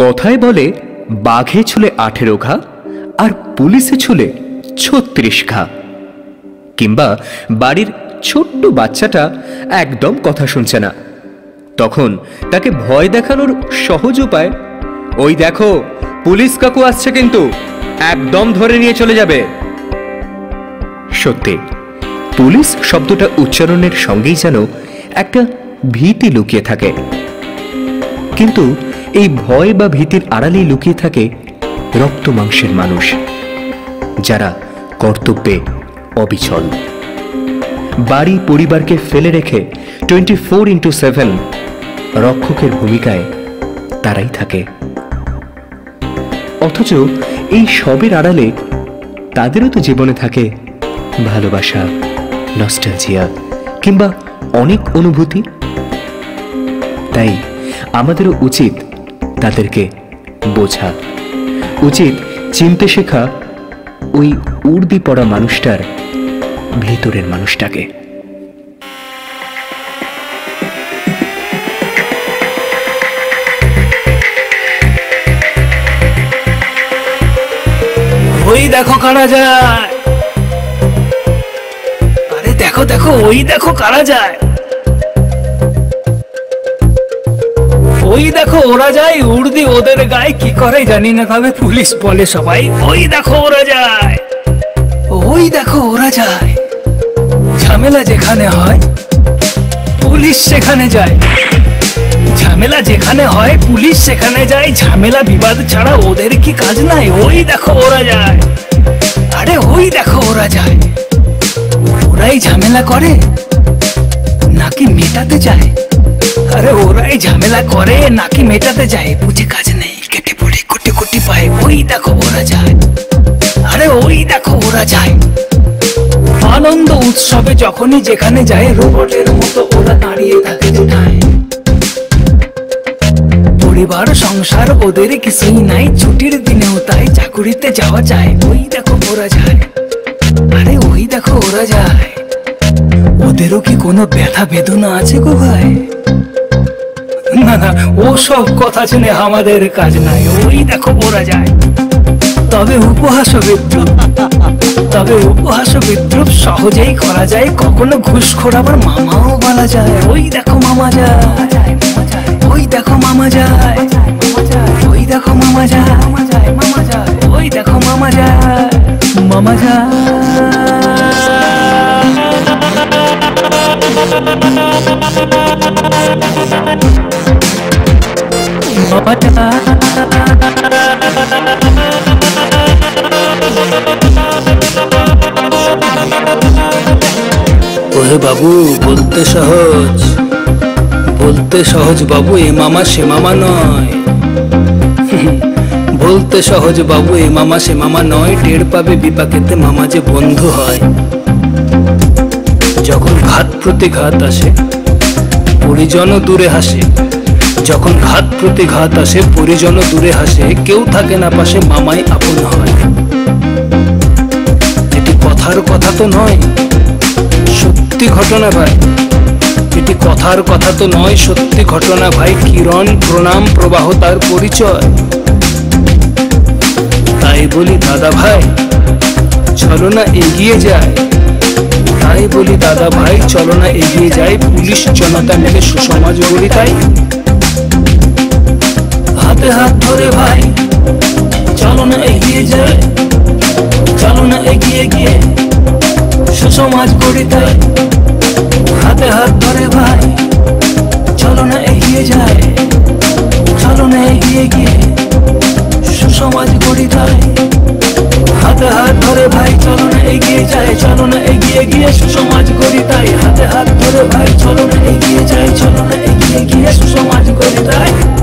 कथाय बोले बाघे छुले 18 घा और पुलिसे छुले 36 घा किंबा बाड़ीर छोट्टो बाच्चाटा एकदम कथा सुनछे ना तखन ताके भय देखानोर सहज उपाय ओई देखो पुलिस काकू आसछे किन्तु एकदम धरे निये चले जाबे। सत्य पुलिस शब्दटा उच्चारणेर संगेई जेनो एकटा भीति लुकिये थाके किन्तु এই ভয় বা ভীতির আড়ালে লুকিয়ে থাকে রক্তমাংসের মানুষ যারা কর্তব্যে অবিচল। বাড়ি পরিবারকে ফেলে রেখে 24/7 রক্ষকের ভূমিকায় তারাই থাকে। অথচ এই সবের আড়ালে তাদেরও তো জীবনে থাকে ভালোবাসা, নস্টালজিয়া কিংবা অনেক অনুভূতি। তাই আমাদেরও উচিত তাদেরকে বোঝা, উচিত চিনতে শেখা ওই উর্দি পড়া মানুষটার ভেতরের মানুষটাকে। ওই দেখো কারা যায়, আরে দেখো দেখো ওই দেখো কারা যায়, ওই দেখো ওরা যায় উর্দি ওদের গায়ে কি করে জানি না, তবে পুলিশ বলে সবাই ওই দেখো ওরা যায়, ওই দেখো ওরা যায়। ঝামেলা যেখানে হয় পুলিশ সেখানে যায়, ঝামেলা যেখানে হয় পুলিশ সেখানে যায়, ঝামেলা বিবাদ ছাড়া ওদের কি কাজ নাই। ওই দেখো ওরা যায়, আরে ওই দেখো ওরা যায়, ওরাই ঝামেলা করে নাকি মেটাতে যায়, अरे ओराई झमेला करे ना कि मेटाते जाए, मुझे काज नहीं केटे पड़े कुटी कुटी पाए। वही देखो ओरा जाए, अरे वही देखो ओरा जाए। आनंद उत्सवे जखनी जेखाने जाए रोबोटेर मतो ओरा दाड़िये थाके जुटाए। परिवार संसार ओदेर किछुई नाई, छुटिर दिनेओ ताई चाकुरिते जावा जाए। वही देखो ओरा जाए, अरे वही देखो ओरा जाए। ओदेरो कि कोनो व्यथा वेदना आछे गो भाई? না না, ওসব কথা শুনে আমাদের কাজ নাই। ওই দেখো ওরা যায়। তবে উপহাস বিদ্রুপ সহজেই করা যায়, কখনো ঘুষখোর আবার মামাও বলা যায়। ওই দেখো মামা যায়, ওই দেখো মামা যায়, ওই দেখো মামা যায়, ওই দেখো মামা যায়, মামা যায়। বাবু বলতে সহজ বাবু এ মামা সে মামা নয়, বলতে সহজ বাবু এ মামা সে মামা নয়। টের পাবে বিপাকেতে মামা যে বন্ধু হয়। যখন ঘাত প্রতিঘাত আসে পরিজন দূরে হাসে, যখন ঘাত প্রতিঘাত আসে পরিজন দূরে হাসে, কেউ থাকে না পাশে মামাই আপন হয়। এটি কথার কথা তো নয়, সত্যি ঘটনা ভাই। এটি কথার কথা তো নয়, সত্যি ঘটনা ভাই। কিরণ প্রণাম প্রবাহ তার পরিচয়। তাই বলি দাদা ভাই চলো না এগিয়ে যায়, তাই বলি দাদা ভাই চলো না এগিয়ে যায়। পুলিশ জনতা মিলে সুসমাজ গড়ি, তাই হাতে হাত ধরে ভাই চলো না এগিয়ে যায়, চলো না এগিয়ে গিয়ে সুসমাজ গড়ি। তাই হাতে হাত ধরে ভাই চলো না এগিয়ে যায়, চলো না এগিয়ে গিয়ে সুসমাজ গড়ি। তাই হাতে হাত ধরে ভাই চলো না এগিয়ে যায়, চলো না এগিয়ে গিয়ে সুসমাজ গড়ি। তাই হাতে হাত ধরে ভাই চলো না এগিয়ে যায়, চলো না এগিয়ে গিয়ে সুসমাজ গড়ি। তাই